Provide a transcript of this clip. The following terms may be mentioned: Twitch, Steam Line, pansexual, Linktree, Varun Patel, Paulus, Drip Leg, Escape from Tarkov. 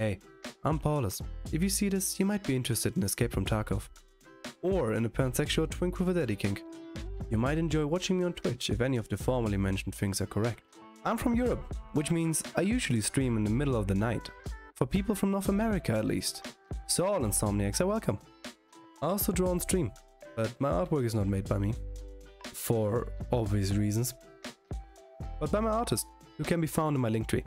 Hey, I'm Paulus. If you see this, you might be interested in Escape from Tarkov. Or in a pansexual twink with a daddy kink. You might enjoy watching me on Twitch if any of the formerly mentioned things are correct. I'm from Europe, which means I usually stream in the middle of the night. For people from North America at least. So all insomniacs are welcome. I also draw on stream, but my artwork is not made by me. For obvious reasons. But by my artist, who can be found in my Linktree.